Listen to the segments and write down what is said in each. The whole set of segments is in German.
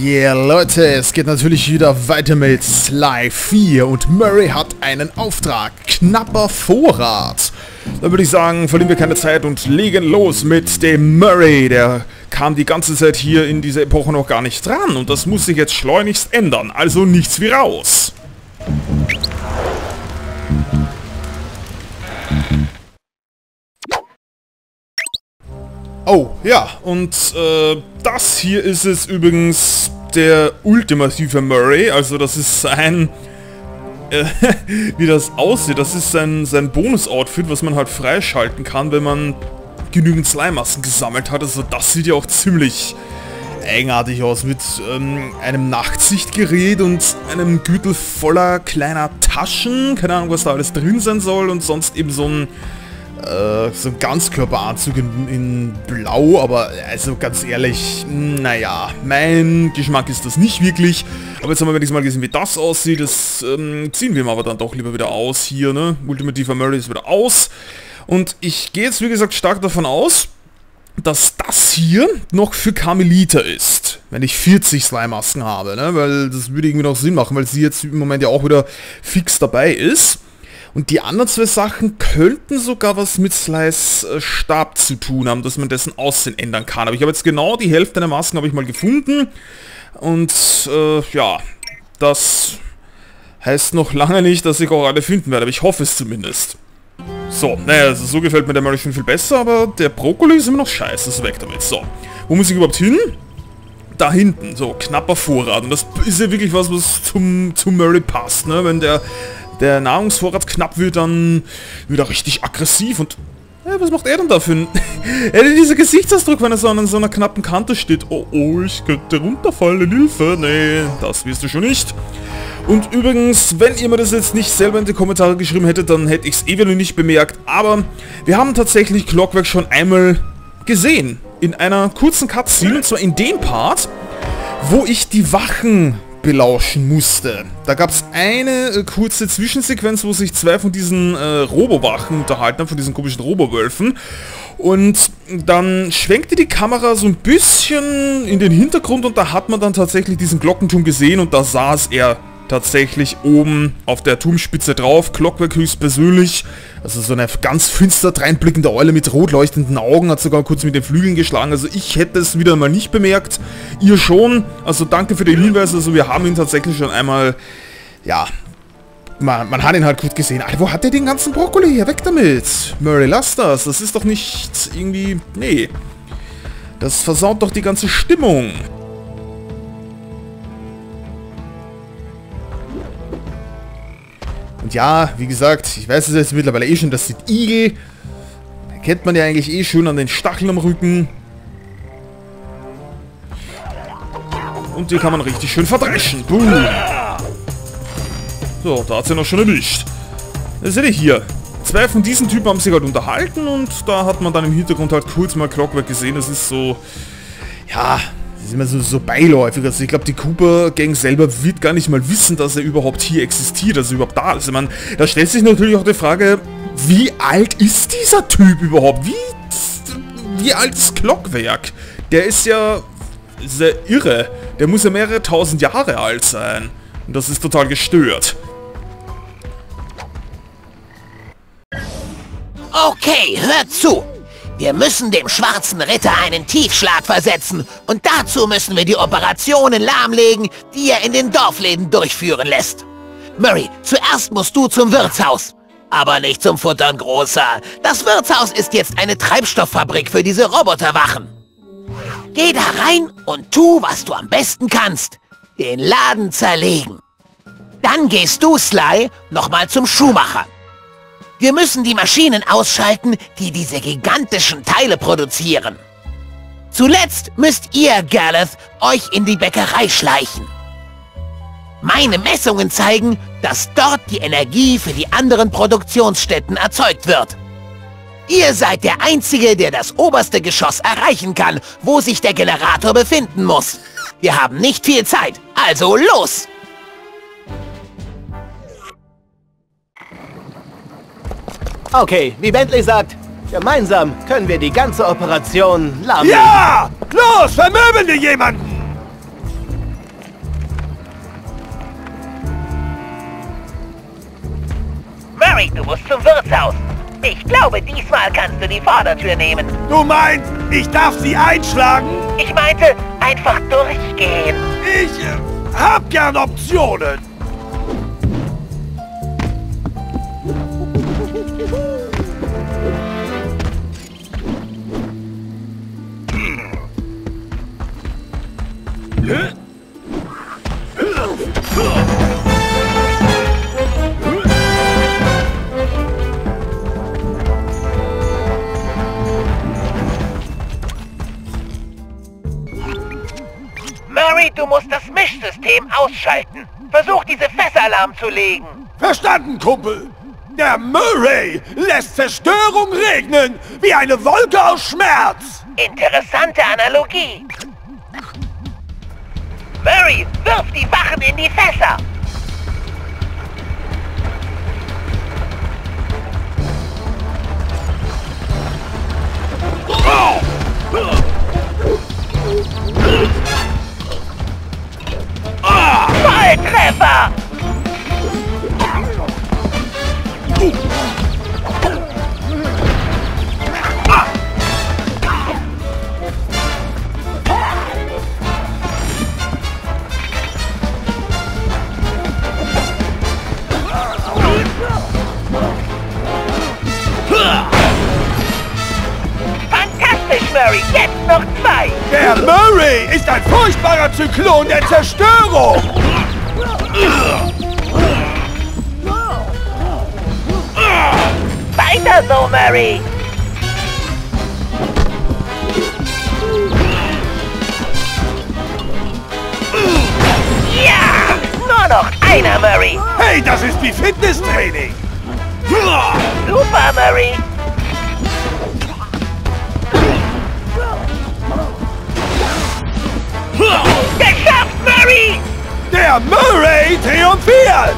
Yeah, Leute, es geht natürlich wieder weiter mit Sly 4 und Murray hat einen Auftrag. Knapper Vorrat. Dann würde ich sagen, verlieren wir keine Zeit und legen los mit dem Murray. Der kam die ganze Zeit hier in dieser Epoche noch gar nicht dran und das muss sich jetzt schleunigst ändern. Also nichts wie raus. Oh, ja, und das hier ist es übrigens der ultimative Murray, also das ist sein, wie das aussieht, das ist sein Bonus-Outfit, was man halt freischalten kann, wenn man genügend Slime-Massen gesammelt hat, also das sieht ja auch ziemlich eigenartig aus, mit einem Nachtsichtgerät und einem Gürtel voller kleiner Taschen, keine Ahnung, was da alles drin sein soll und sonst eben so ein Ganzkörperanzug in Blau, aber also ganz ehrlich, naja, mein Geschmack ist das nicht wirklich. Aber jetzt haben wir wenigstens mal gesehen, wie das aussieht. Das ziehen wir ihm aber dann doch lieber wieder aus hier, ne? Ultimativer Murray ist wieder aus. Und ich gehe jetzt, wie gesagt, stark davon aus, dass das hier noch für Carmelita ist, wenn ich 40 Slime-Masken habe, ne? Weil das würde irgendwie noch Sinn machen, weil sie jetzt im Moment ja auch wieder fix dabei ist. Und die anderen zwei Sachen könnten sogar was mit Slys Stab zu tun haben, dass man dessen Aussehen ändern kann. Aber ich habe jetzt genau die Hälfte der Masken habe ich mal gefunden. Und ja, das heißt noch lange nicht, dass ich auch alle finden werde, aber ich hoffe es zumindest. So, naja, also so gefällt mir der Murray schon viel besser, aber der Brokkoli ist immer noch scheiße, ist weg damit. So, wo muss ich überhaupt hin? Da hinten, so, knapper Vorrat. Und das ist ja wirklich was zum Murray passt, ne? Wenn der Nahrungsvorrat knapp wird, dann wird er richtig aggressiv und... was macht er denn dafür? Er hat dieser Gesichtsausdruck, wenn er so an so einer knappen Kante steht. Oh, ich könnte runterfallen, Hilfe. Nee, das wirst du schon nicht. Und übrigens, wenn ihr mir das jetzt nicht selber in die Kommentare geschrieben hättet, dann hätte ich es eh wieder nicht bemerkt. Aber wir haben tatsächlich Clockwerk schon einmal gesehen. In einer kurzen Cutscene, und zwar in dem Part, wo ich die Wachen belauschen musste. Da gab es eine kurze Zwischensequenz, wo sich zwei von diesen Robowachen unterhalten haben, von diesen komischen Robowölfen. Und dann schwenkte die Kamera so ein bisschen in den Hintergrund und da hat man dann tatsächlich diesen Glockenturm gesehen und da saß er tatsächlich oben auf der Turmspitze drauf. Clockwerk höchstpersönlich, also so eine ganz finster dreinblickende Eule mit rot leuchtenden Augen, hat sogar kurz mit den Flügeln geschlagen. Also ich hätte es wieder mal nicht bemerkt, ihr schon. Also danke für den Hinweis, also wir haben ihn tatsächlich schon einmal, ja, man hat ihn halt gut gesehen. Alter, wo hat der den ganzen Brokkoli her? Weg damit! Murray, lass das, das ist doch nicht irgendwie, nee. Das versaut doch die ganze Stimmung. Und ja, wie gesagt, ich weiß es jetzt mittlerweile eh schon, das sind Igel. Erkennt man ja eigentlich eh schon an den Stacheln am Rücken. Und die kann man richtig schön verdreschen. Boom. So, da hat sie noch schon erwischt. Das seht ihr hier. Zwei von diesen Typen haben sich halt unterhalten und da hat man dann im Hintergrund halt kurz mal Clockwerk gesehen. Das ist so... ja... das ist immer so beiläufig. Also ich glaube, die Cooper Gang selber wird gar nicht mal wissen, dass er überhaupt hier existiert, dass er überhaupt da ist. Ich meine, da stellt sich natürlich auch die Frage, wie alt ist dieser Typ überhaupt? Wie alt ist Clockwerk? Der ist ja sehr irre. Der muss ja mehrere tausend Jahre alt sein. Und das ist total gestört. Okay, hört zu! Wir müssen dem schwarzen Ritter einen Tiefschlag versetzen und dazu müssen wir die Operationen lahmlegen, die er in den Dorfläden durchführen lässt. Murray, zuerst musst du zum Wirtshaus. Aber nicht zum Futtern, Großer. Das Wirtshaus ist jetzt eine Treibstofffabrik für diese Roboterwachen. Geh da rein und tu, was du am besten kannst. Den Laden zerlegen. Dann gehst du, Sly, nochmal zum Schuhmacher. Wir müssen die Maschinen ausschalten, die diese gigantischen Teile produzieren. Zuletzt müsst ihr, Galleth, euch in die Bäckerei schleichen. Meine Messungen zeigen, dass dort die Energie für die anderen Produktionsstätten erzeugt wird. Ihr seid der Einzige, der das oberste Geschoss erreichen kann, wo sich der Generator befinden muss. Wir haben nicht viel Zeit, also los! Okay, wie Bentley sagt, gemeinsam können wir die ganze Operation lahmlegen. Ja! Los, vermöbeln wir jemanden! ruhig, du musst zum Wirtshaus. Ich glaube, diesmal kannst du die Vordertür nehmen. Du meinst, ich darf sie einschlagen? Ich meinte, einfach durchgehen. Ich hab ja Optionen. Huh? Murray, du musst das Mischsystem ausschalten. Versuch, diese Fässer lahm zu legen. Verstanden, Kumpel. Der Murray lässt Zerstörung regnen, wie eine Wolke aus Schmerz. Interessante Analogie. Murray, wirf die Wachen in die Fässer! Volltreffer! Jetzt noch zwei! Der Murray ist ein furchtbarer Zyklon der Zerstörung! Weiter so, Murray! Ja! Nur noch einer, Murray! Hey, das ist wie Fitnesstraining! Super, Murray! Geschafft, Murray! Der Murray triumphiert!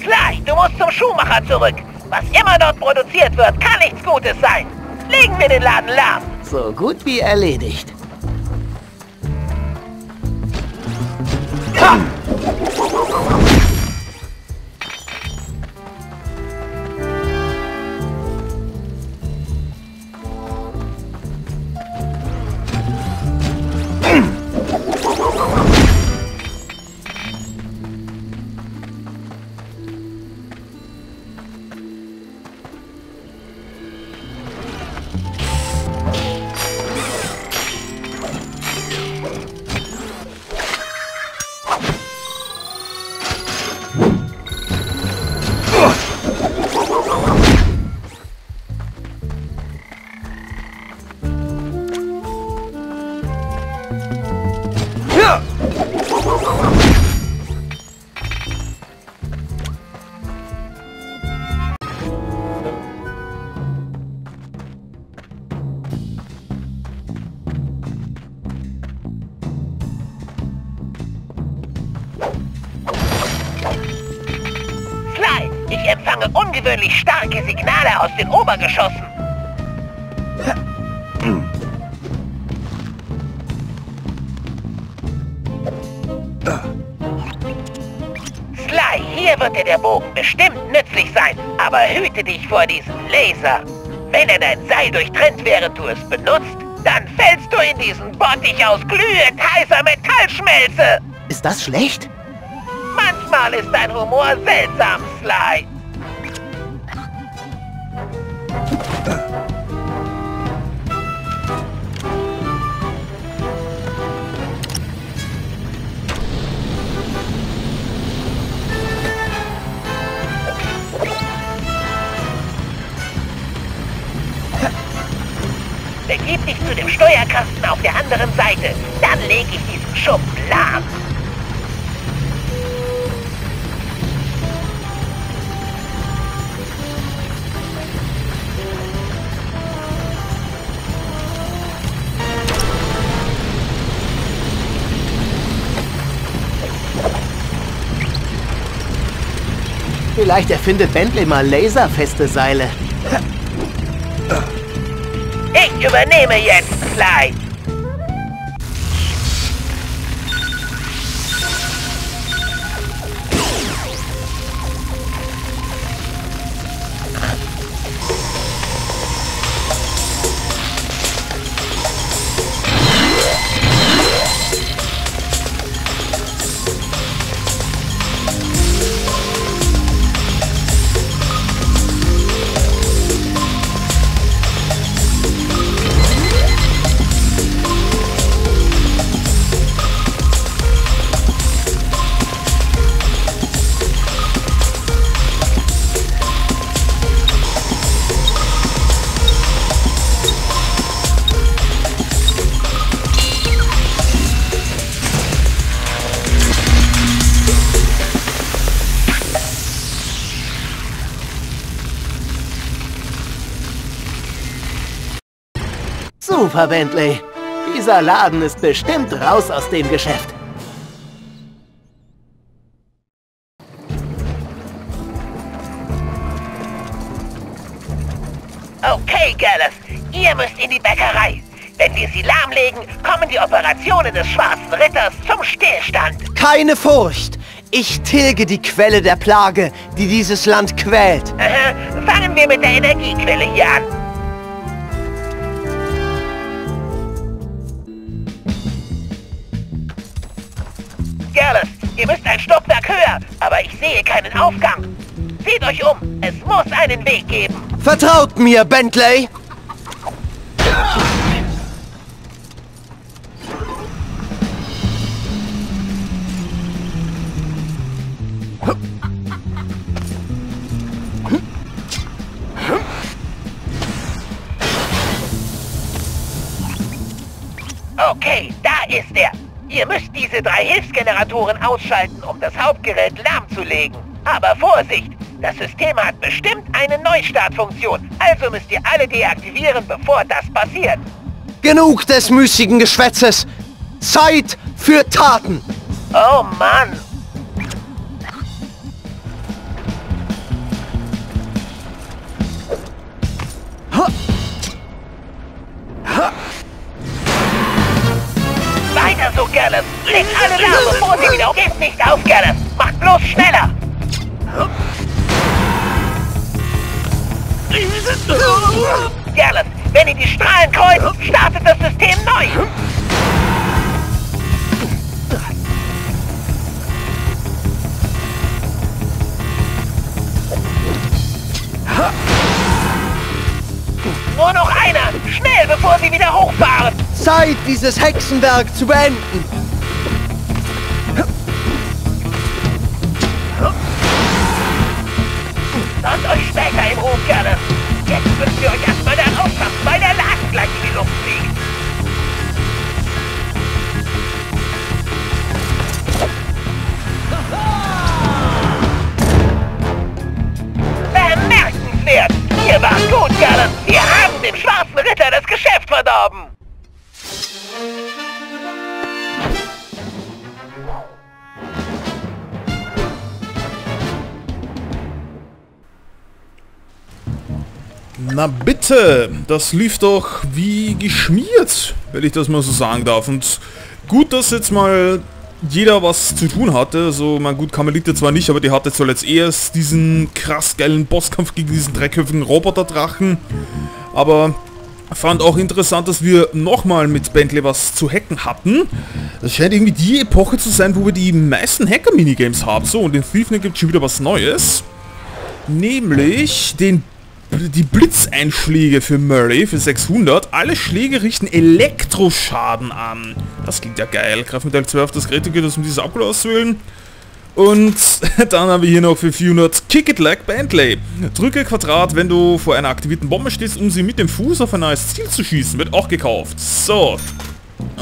Sly, du musst zum Schuhmacher zurück. Was immer dort produziert wird, kann nichts Gutes sein. Legen wir den Laden lahm. So gut wie erledigt. Ha! Ungewöhnlich starke Signale aus den Obergeschossen. Sly, hier wird dir der Bogen bestimmt nützlich sein, aber hüte dich vor diesem Laser. Wenn er dein Seil durchtrennt, während du es benutzt, dann fällst du in diesen Bottich aus glühend heißer Metallschmelze. Ist das schlecht? Manchmal ist dein Humor seltsam, Sly. Begib dich zu dem Steuerkasten auf der anderen Seite, dann lege ich diesen Schuppen lahm. Vielleicht erfindet Bentley mal laserfeste Seile. Ich übernehme jetzt, Sly. Super, Bentley. Dieser Laden ist bestimmt raus aus dem Geschäft. Okay, Gellus, ihr müsst in die Bäckerei. Wenn wir sie lahmlegen, kommen die Operationen des Schwarzen Ritters zum Stillstand. Keine Furcht! Ich tilge die Quelle der Plage, die dieses Land quält. Aha. Fangen wir mit der Energiequelle hier an. Gellus, ihr müsst ein Stockwerk höher, aber ich sehe keinen Aufgang. Seht euch um, es muss einen Weg geben. Vertraut mir, Bentley! Okay, da ist er. Ihr müsst diese 3 Hilfsgeneratoren ausschalten, um das Hauptgerät lahmzulegen. Aber Vorsicht! Das System hat bestimmt eine Neustartfunktion, also müsst ihr alle deaktivieren, bevor das passiert. Genug des müßigen Geschwätzes! Zeit für Taten! Oh Mann! Weiter so, Gellus! Legt alle lahm, bevor sie wieder aufgeht. Gebt nicht auf, Gellus! Macht bloß schneller! Gellus, wenn ihr die Strahlen kreuzt, startet das System neu! Nur noch einer! Schnell, bevor sie wieder hochfahren! Zeit, dieses Hexenwerk zu beenden! Lasst euch später im Ruf, Gellus! Jetzt müsst ihr euch erstmal da rausschaffen, weil der Laden gleich in die Luft fliegt! Bemerkenswert! Ihr wart gut, Gellus! Wir haben dem Schwarzen Ritter das Geschäft verdorben! Na bitte, das lief doch wie geschmiert, wenn ich das mal so sagen darf. Und gut, dass jetzt mal jeder was zu tun hatte. So, mein gut, Carmelita zwar nicht, aber die hatte zuletzt erst diesen krass geilen Bosskampf gegen diesen dreiköpfigen Roboterdrachen. Aber fand auch interessant, dass wir nochmal mit Bentley was zu hacken hatten. Das scheint irgendwie die Epoche zu sein, wo wir die meisten Hacker-Minigames haben. So, und in Thiefnet gibt es schon wieder was Neues. Nämlich die Blitzeinschläge für Murray, für 600. Alle Schläge richten Elektroschaden an. Das klingt ja geil. Kraftmittel 12, das Gerät geht es um diese Abkühlung auszuwählen. Und dann haben wir hier noch für 400 Kick It Like Bentley. Drücke Quadrat, wenn du vor einer aktivierten Bombe stehst, um sie mit dem Fuß auf ein neues Ziel zu schießen. Wird auch gekauft. So.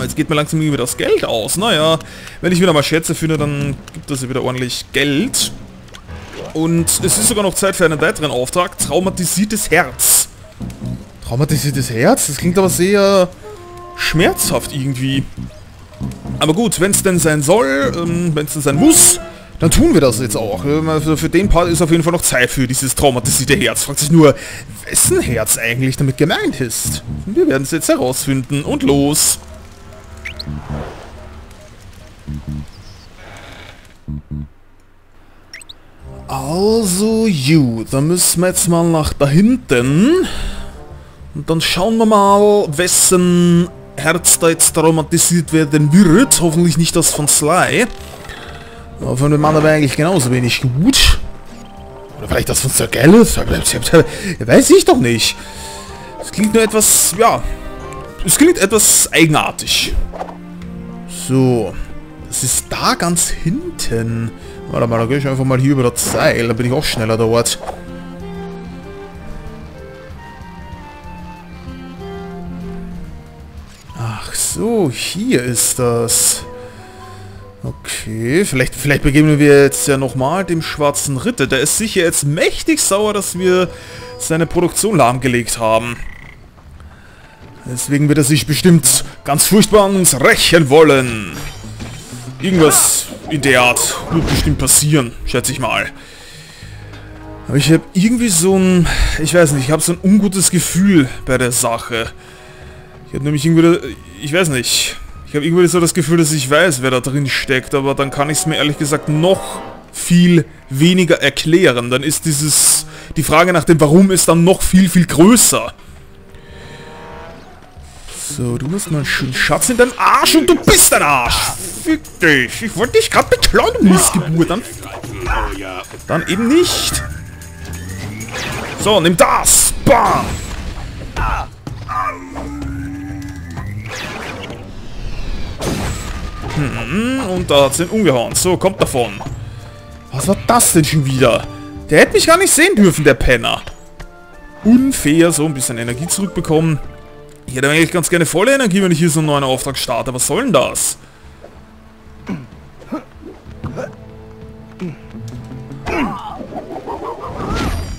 Jetzt geht mir langsam irgendwie das Geld aus. Naja, wenn ich wieder mal Schätze finde, dann gibt es ja wieder ordentlich Geld. Und es ist sogar noch Zeit für einen weiteren Auftrag. Traumatisiertes Herz. Traumatisiertes Herz? Das klingt aber sehr schmerzhaft irgendwie. Aber gut, wenn es denn sein soll, wenn es denn sein muss, Dann tun wir das jetzt auch. Also für den Part ist auf jeden Fall noch Zeit für dieses traumatisierte Herz. Fragt sich nur, wessen Herz eigentlich damit gemeint ist. Wir werden es jetzt herausfinden. Und los. Also, gut. Dann müssen wir jetzt mal nach da hinten. Und dann schauen wir mal, wessen Herz da jetzt traumatisiert werden wird. Hoffentlich nicht das von Sly. Aber von dem Mann aber eigentlich genauso wenig gut. Oder vielleicht das von Sir Galleth? Weiß ich doch nicht. Es klingt nur etwas, ja... Es klingt etwas eigenartig. So. Das ist da ganz hinten. Warte mal, da gehe ich einfach mal hier über das Seil. Da bin ich auch schneller dort. Ach so, hier ist das. Okay, vielleicht begegnen wir jetzt ja nochmal dem schwarzen Ritter. Der ist sicher jetzt mächtig sauer, dass wir seine Produktion lahmgelegt haben. Deswegen wird er sich bestimmt ganz furchtbar an uns rächen wollen. Irgendwas in der Art wird bestimmt passieren, schätze ich mal. Aber ich habe irgendwie so ein... Ich weiß nicht, ich habe so ein ungutes Gefühl bei der Sache. Ich habe nämlich irgendwie... Ich weiß nicht... Ich habe irgendwie so das Gefühl, dass ich weiß, wer da drin steckt, aber dann kann ich es mir ehrlich gesagt noch viel weniger erklären. Dann ist die Frage nach dem Warum ist dann noch viel, viel größer. So, du hast mal einen schönen Schatz in deinem Arsch und du bist ein Arsch! Fick dich! Ich wollte dich gerade beklauen, du Missgeburt! Dann eben nicht! So, nimm das! Bam! Und da hat's ihn umgehauen. So, kommt davon. Was war das denn schon wieder? Der hätte mich gar nicht sehen dürfen, der Penner. Unfair, so ein bisschen Energie zurückbekommen. Ich hätte eigentlich ganz gerne volle Energie, wenn ich hier so einen neuen Auftrag starte. Was soll denn das?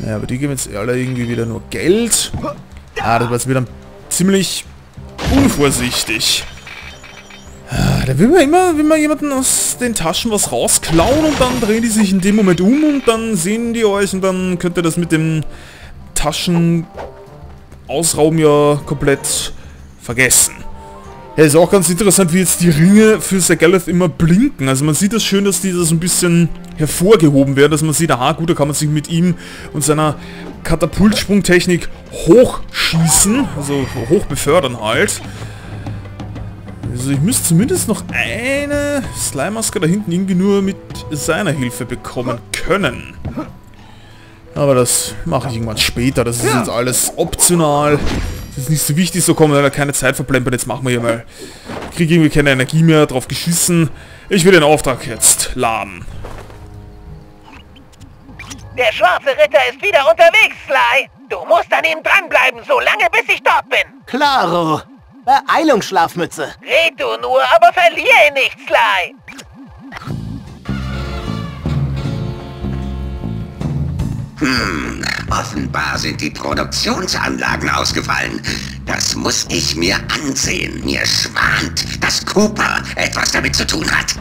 Ja, aber die geben jetzt alle irgendwie wieder nur Geld. Ah, das war jetzt wieder ziemlich unvorsichtig. Da will man jemanden aus den Taschen was rausklauen und dann drehen die sich in dem Moment um und dann sehen die euch und dann könnt ihr das mit dem Taschenausrauben ja komplett vergessen. Ja, ist auch ganz interessant, wie jetzt die Ringe für Sir Galleth immer blinken. Also man sieht das schön, dass die da so ein bisschen hervorgehoben werden, dass man sieht, aha, gut, da kann man sich mit ihm und seiner Katapultsprungtechnik hochschießen, also hochbefördern halt. Also ich müsste zumindest noch eine Slime-Maske da hinten irgendwie nur mit seiner Hilfe bekommen können. Aber das mache ich irgendwann später. Das ist jetzt alles optional. Das ist nicht so wichtig, so kommen wir leider keine Zeit verplempern. Jetzt machen wir hier mal. Kriege irgendwie keine Energie mehr, drauf geschissen. Ich will den Auftrag jetzt laden. Der schwarze Ritter ist wieder unterwegs, Sly. Du musst an ihm dranbleiben, so lange bis ich dort bin. Klaro. Beeilung, Schlafmütze! Red du nur, aber verlier ihn nicht, Sly! Offenbar sind die Produktionsanlagen ausgefallen. Das muss ich mir ansehen. Mir schwant, dass Cooper etwas damit zu tun hat.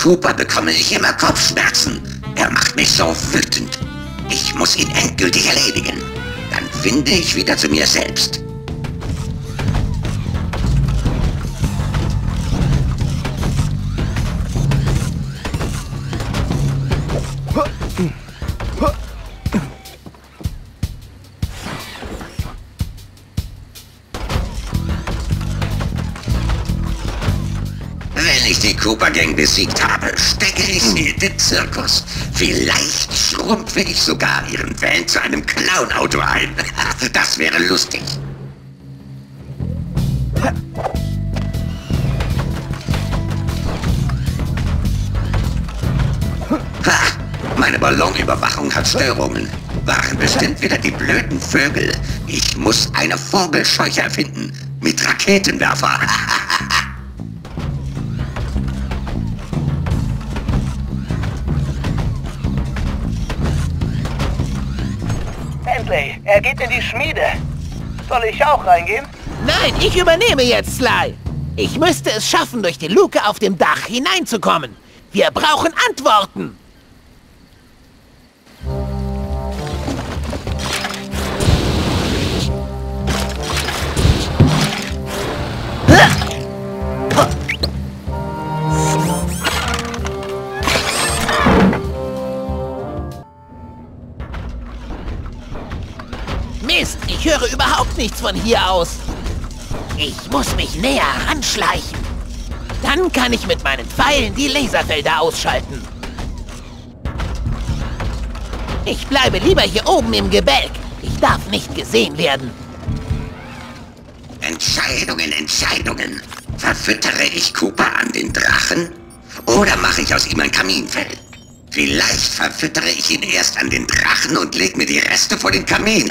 Cooper bekomme ich immer Kopfschmerzen. Er macht mich so wütend. Ich muss ihn endgültig erledigen. Dann finde ich wieder zu mir selbst. Die Cooper Gang besiegt habe, stecke ich sie in den Zirkus. Vielleicht schrumpfe ich sogar ihren Van zu einem Clown-Auto ein. Das wäre lustig. Meine Ballonüberwachung hat Störungen. Waren bestimmt wieder die blöden Vögel. Ich muss eine Vogelscheuche erfinden. Mit Raketenwerfer. Bentley. Er geht in die Schmiede. Soll ich auch reingehen? Nein, ich übernehme jetzt, Sly. Ich müsste es schaffen, durch die Luke auf dem Dach hineinzukommen. Wir brauchen Antworten. Mist, ich höre überhaupt nichts von hier aus. Ich muss mich näher ranschleichen. Dann kann ich mit meinen Pfeilen die Laserfelder ausschalten. Ich bleibe lieber hier oben im Gebälk. Ich darf nicht gesehen werden. Entscheidungen, Entscheidungen. Verfüttere ich Cooper an den Drachen? Oder mache ich aus ihm ein Kaminfell? Vielleicht verfüttere ich ihn erst an den Drachen und leg mir die Reste vor den Kamin.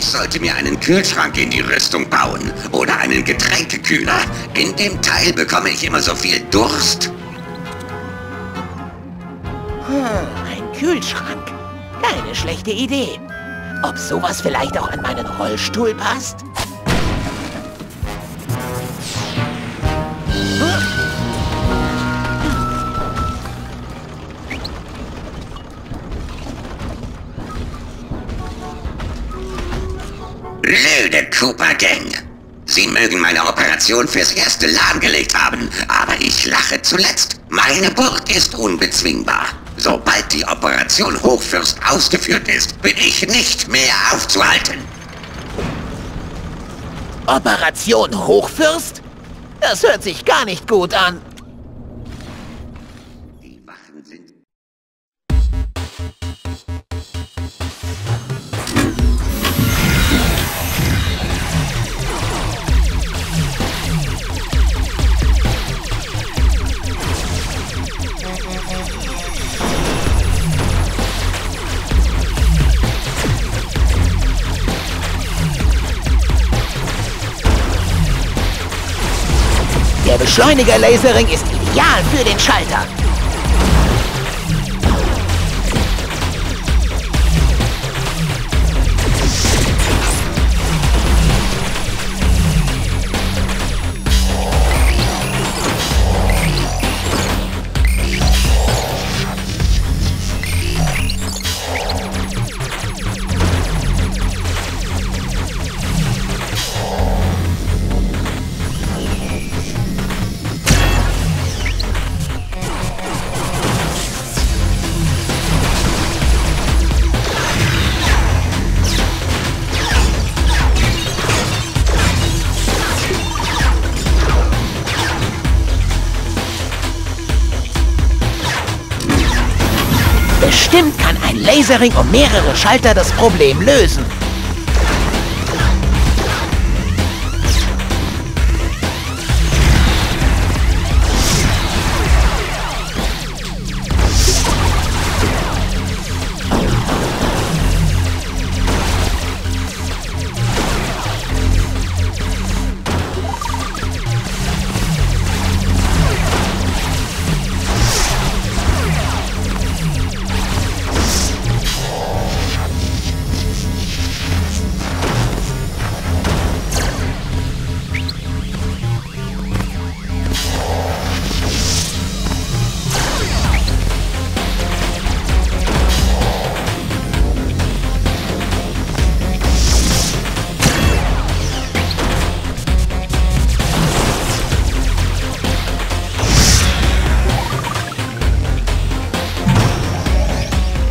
Sollte mir einen Kühlschrank in die Rüstung bauen oder einen Getränkekühler. In dem Teil bekomme ich immer so viel Durst. Ein Kühlschrank. Keine schlechte Idee. Ob sowas vielleicht auch an meinen Rollstuhl passt? Blöde Cooper Gang. Sie mögen meine Operation fürs Erste lahmgelegt haben, aber ich lache zuletzt. Meine Burg ist unbezwingbar. Sobald die Operation Hochfürst ausgeführt ist, bin ich nicht mehr aufzuhalten. Operation Hochfürst? Das hört sich gar nicht gut an. Der Beschleuniger-Laserring ist ideal für den Schalter. Bestimmt kann ein Laserring um mehrere Schalter das Problem lösen.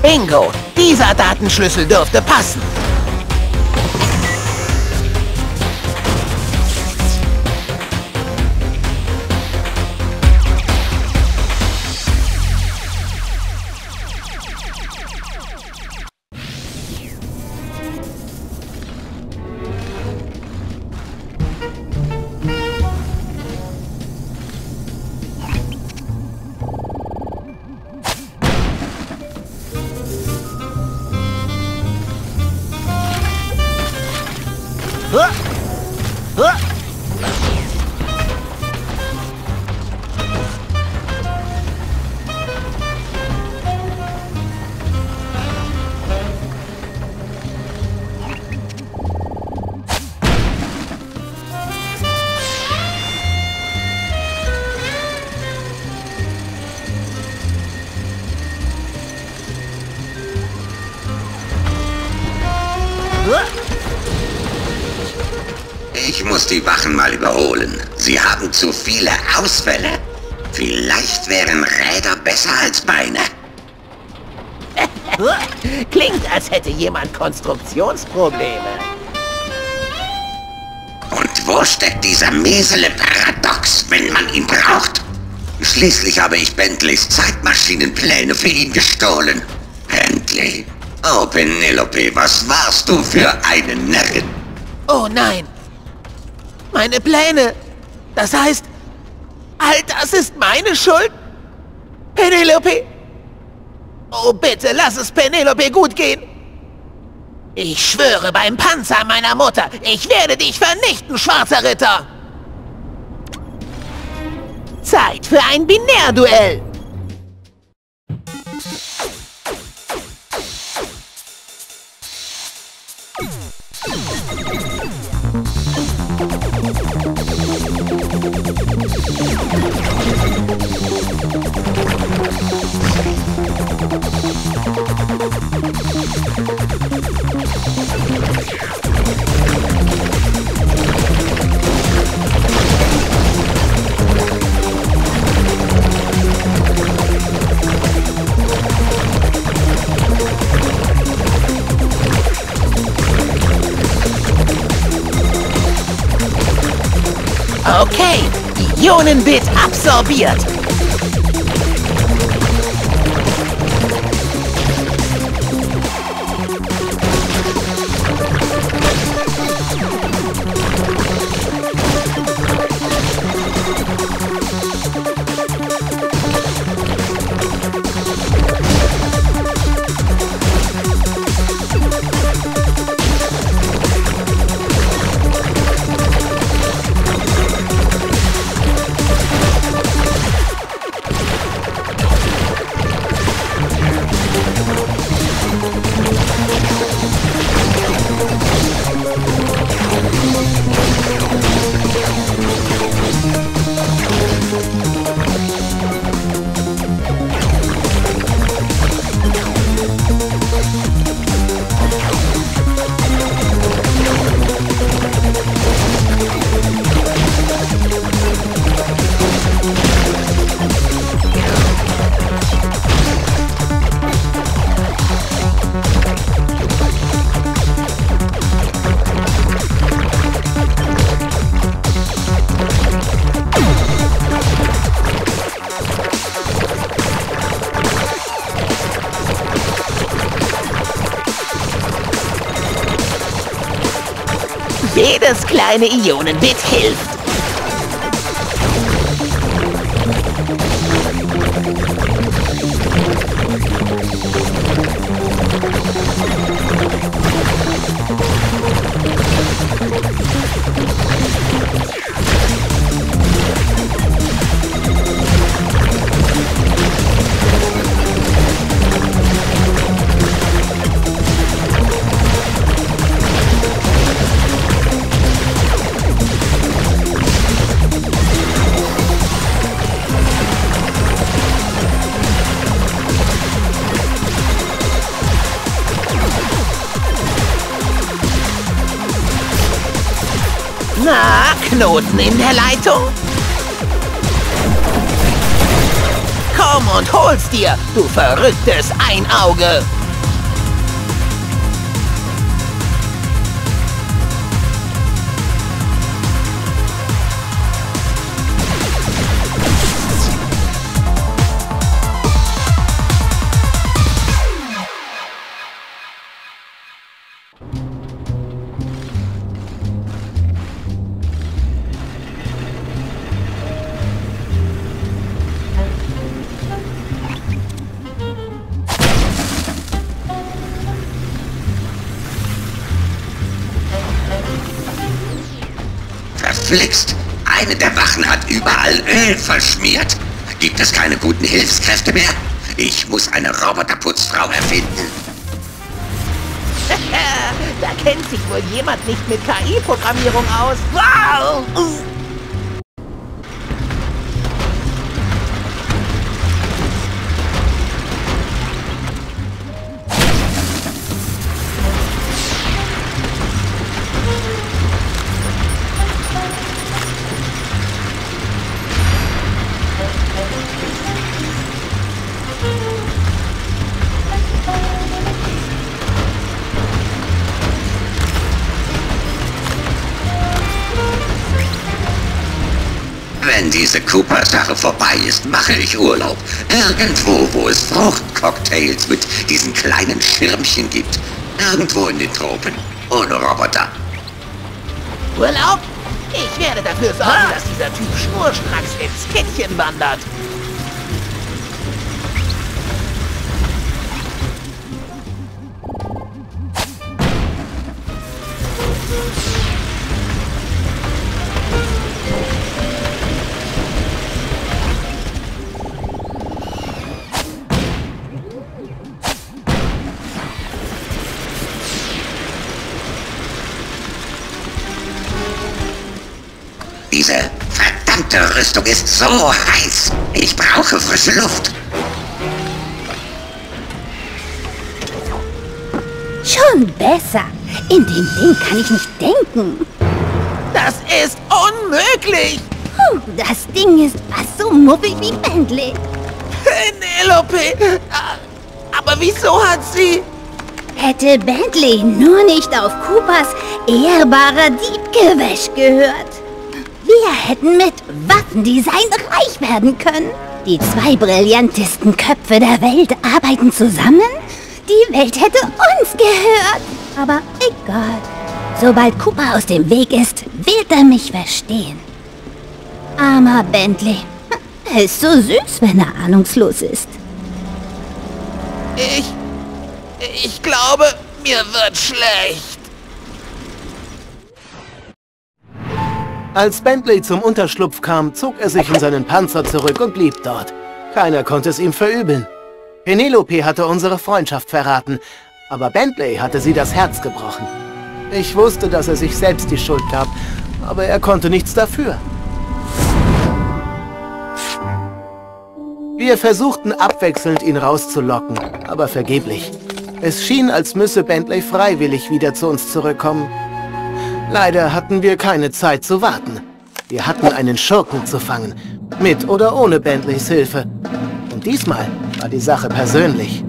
Bingo! Dieser Datenschlüssel dürfte passen. muss die Wachen mal überholen. Sie haben zu viele Ausfälle. Vielleicht wären Räder besser als Beine. Klingt, als hätte jemand Konstruktionsprobleme. Und wo steckt dieser miesele Paradox, wenn man ihn braucht? Schließlich habe ich Bentleys Zeitmaschinenpläne für ihn gestohlen. Bentley? Oh, Penelope, was warst du für eine Närrin? Oh nein! Meine Pläne! Das heißt, all das ist meine Schuld? Penelope! Oh, bitte, lass es Penelope gut gehen! Ich schwöre beim Panzer meiner Mutter, ich werde dich vernichten, schwarzer Ritter! Zeit für ein Binärduell! Okay, Ionenbit absorbiert. Jedes kleine Ionenbit hilft. Na, Knoten in der Leitung? Komm und hol's dir, du verrücktes Einauge! Eine der Wachen hat überall Öl verschmiert. Gibt es keine guten Hilfskräfte mehr? Ich muss eine Roboterputzfrau erfinden. Da kennt sich wohl jemand nicht mit KI-Programmierung aus. Wow! diese Cooper-Sache vorbei ist, mache ich Urlaub. Irgendwo, wo es Fruchtcocktails mit diesen kleinen Schirmchen gibt. Irgendwo in den Tropen. Ohne Roboter. Urlaub? Ich werde dafür sorgen, dass dieser Typ schnurstracks ins Kittchen wandert. Diese verdammte Rüstung ist so heiß. Ich brauche frische Luft. Schon besser. In dem Ding kann ich nicht denken. Das ist unmöglich. Puh, das Ding ist fast so muffig wie Bentley. Penelope. Aber wieso hat sie... Hätte Bentley nur nicht auf Coopers ehrbarer Diebgewäsch gehört. Wir hätten mit Waffendesign reich werden können. Die zwei brillantesten Köpfe der Welt arbeiten zusammen. Die Welt hätte uns gehört. Aber egal. Sobald Cooper aus dem Weg ist, wird er mich verstehen. Armer Bentley. Er ist so süß, wenn er ahnungslos ist. Ich glaube, mir wird schlecht. Als Bentley zum Unterschlupf kam, zog er sich in seinen Panzer zurück und blieb dort. Keiner konnte es ihm verübeln. Penelope hatte unsere Freundschaft verraten, aber Bentley hatte sie das Herz gebrochen. Ich wusste, dass er sich selbst die Schuld gab, aber er konnte nichts dafür. Wir versuchten abwechselnd, ihn rauszulocken, aber vergeblich. Es schien, als müsse Bentley freiwillig wieder zu uns zurückkommen. Leider hatten wir keine Zeit zu warten. Wir hatten einen Schurken zu fangen, mit oder ohne Bentleys Hilfe. Und diesmal war die Sache persönlich.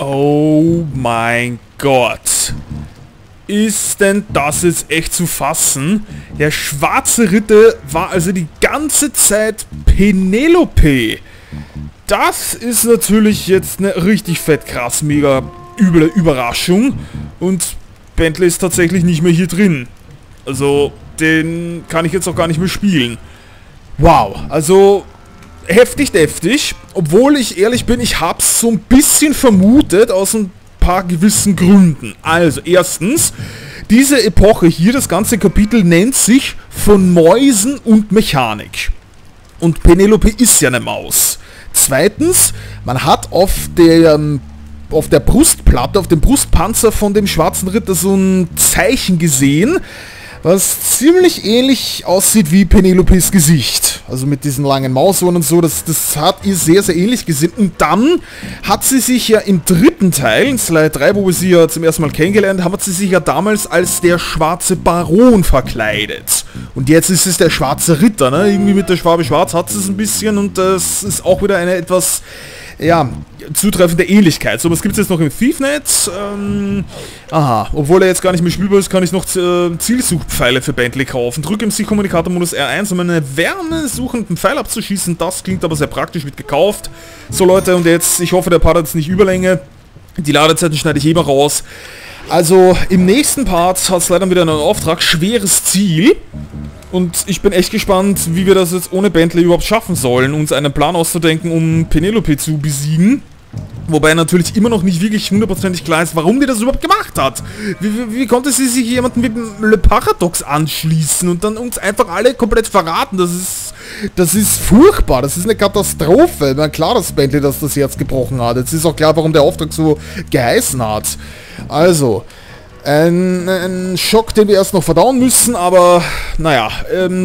Oh mein Gott. Ist denn das jetzt echt zu fassen? Der schwarze Ritter war also die ganze Zeit Penelope. Das ist natürlich jetzt eine richtig fettkrass, mega üble Überraschung. Und Bentley ist tatsächlich nicht mehr hier drin. Also, den kann ich jetzt auch gar nicht mehr spielen. Wow, also heftig. Obwohl ich ehrlich bin, ich hab's so ein bisschen vermutet aus ein paar gewissen Gründen. Also, erstens, diese Epoche hier, das ganze Kapitel nennt sich von Mäusen und Mechanik. Und Penelope ist ja eine Maus. Zweitens, man hat auf der Brustplatte, auf dem Brustpanzer von dem schwarzen Ritter so ein Zeichen gesehen, was ziemlich ähnlich aussieht wie Penelopes Gesicht. Also mit diesen langen Mausohren und so, das hat ihr sehr, sehr ähnlich gesehen. Und dann hat sie sich ja im dritten Teil, in Sly 3, wo wir sie ja zum ersten Mal kennengelernt haben, hat sie sich ja damals als der schwarze Baron verkleidet. Und jetzt ist es der schwarze Ritter, ne? Irgendwie mit der Schwabe Schwarz hat sie es ein bisschen und das ist auch wieder eine etwas... ja, zutreffende Ähnlichkeit. So, was gibt es jetzt noch im Thiefnet? Aha, obwohl er jetzt gar nicht mehr spielbar ist, kann ich noch Zielsuchpfeile für Bentley kaufen. Drücke im Zielkommunikatormodus R1, um einen wärmesuchenden Pfeil abzuschießen. Das klingt aber sehr praktisch, wird gekauft. So Leute, und jetzt, ich hoffe, der Part hat jetzt nicht Überlänge. Die Ladezeiten schneide ich immer raus. Also, im nächsten Part hat es leider wieder einen Auftrag. Schweres Ziel. Und ich bin echt gespannt, wie wir das jetzt ohne Bentley überhaupt schaffen sollen, uns einen Plan auszudenken, um Penelope zu besiegen. Wobei natürlich immer noch nicht wirklich hundertprozentig klar ist, warum die das überhaupt gemacht hat. Wie konnte sie sich jemanden mit dem Le Paradox anschließen und dann uns einfach alle komplett verraten? Das ist furchtbar, das ist eine Katastrophe. Na klar, dass Bentley das Herz gebrochen hat. Jetzt ist auch klar, warum der Auftrag so geheißen hat. Also... Ein Schock, den wir erst noch verdauen müssen, aber naja,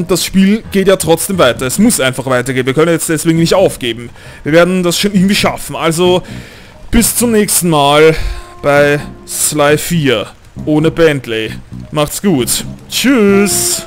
das Spiel geht ja trotzdem weiter. Es muss einfach weitergehen. Wir können jetzt deswegen nicht aufgeben. Wir werden das schon irgendwie schaffen. Also, bis zum nächsten Mal bei Sly 4 ohne Bentley. Macht's gut. Tschüss.